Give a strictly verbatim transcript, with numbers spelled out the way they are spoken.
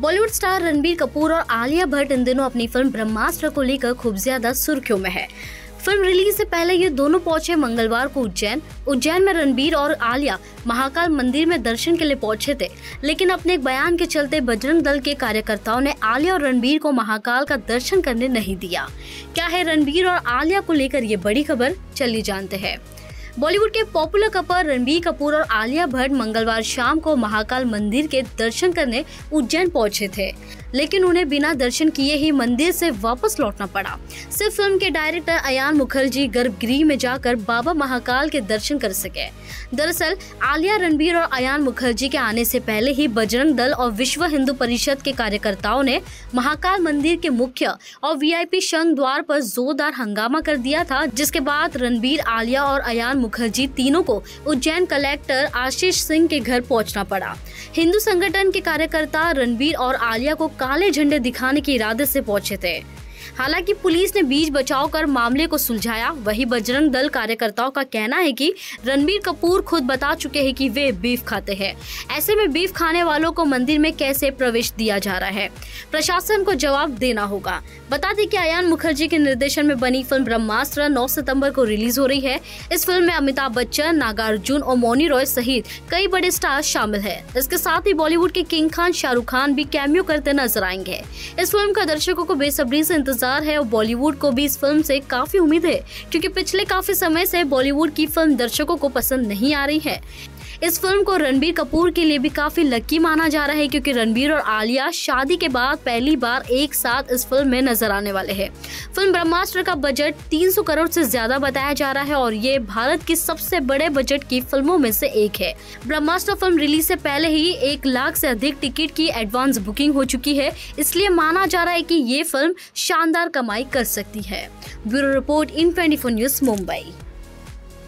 Bollywood star Ranbir Kapoor और आलिया भट्ट इन दिनों अपनी फिल्म ब्रह्मास्त्र को लेकर खूब ज्यादा सुर्खियों में है। फिल्म रिलीज से पहले ये दोनों पहुंचे मंगलवार को उज्जैन। उज्जैन में रणबीर और आलिया महाकाल मंदिर में दर्शन के लिए पहुंचे थे, लेकिन अपने एक बयान के चलते बजरंग दल के कार्यकर्ताओं ने आलिया और रणबीर को महाकाल का दर्शन करने नहीं दिया। क्या है रणबीर और आलिया को लेकर ये बड़ी खबर, चलिए जानते हैं। बॉलीवुड के पॉपुलर कपल रणबीर कपूर और आलिया भट्ट मंगलवार शाम को महाकाल मंदिर के दर्शन करने उज्जैन पहुंचे थे, लेकिन उन्हें बिना दर्शन किए ही मंदिर से वापस लौटना पड़ा। सिर्फ फिल्म के डायरेक्टर अयान मुखर्जी गर्भगृह में जाकर बाबा महाकाल के दर्शन कर सके। दरअसल आलिया, रणबीर और अयान मुखर्जी के आने से पहले ही बजरंग दल और विश्व हिंदू परिषद के कार्यकर्ताओं ने महाकाल मंदिर के मुख्य और वीआईपी शंख द्वार पर जोरदार हंगामा कर दिया था, जिसके बाद रणबीर, आलिया और अयान मुखर्जी तीनों को उज्जैन कलेक्टर आशीष सिंह के घर पहुँचना पड़ा। हिंदू संगठन के कार्यकर्ता रणबीर और आलिया को काले झंडे दिखाने के इरादे से पहुंचे थे। हालांकि पुलिस ने बीच बचाव कर मामले को सुलझाया। वहीं बजरंग दल कार्यकर्ताओं का कहना है कि रणबीर कपूर खुद बता चुके हैं कि वे बीफ खाते हैं, ऐसे में बीफ खाने वालों को मंदिर में कैसे प्रवेश दिया जा रहा है, प्रशासन को जवाब देना होगा। बता दें कि अयान मुखर्जी के निर्देशन में बनी फिल्म ब्रह्मास्त्र नौ सितम्बर को रिलीज हो रही है। इस फिल्म में अमिताभ बच्चन, नागार्जुन और मौनी रॉय सहित कई बड़े स्टार शामिल है। इसके साथ ही बॉलीवुड के किंग खान, शाहरुख खान भी कैमियो करते नजर आएंगे। इस फिल्म का दर्शकों को बेसब्री से इंतजार है और बॉलीवुड को भी इस फिल्म से काफी उम्मीद है, क्योंकि पिछले काफी समय से बॉलीवुड की फिल्म दर्शकों को पसंद नहीं आ रही है। इस फिल्म को रणबीर कपूर के लिए भी काफी लकी माना जा रहा है, क्योंकि रणबीर और आलिया शादी के बाद पहली बार एक साथ इस फिल्म में नजर आने वाले हैं। फिल्म ब्रह्मास्त्र का बजट तीन सौ करोड़ से ज्यादा बताया जा रहा है और ये भारत की सबसे बड़े बजट की फिल्मों में से एक है। ब्रह्मास्त्र फिल्म रिलीज से पहले ही एक लाख से अधिक टिकट की एडवांस बुकिंग हो चुकी है, इसलिए माना जा रहा है कि ये फिल्म शानदार कमाई कर सकती है। Bureau report, in twenty four news, Mumbai.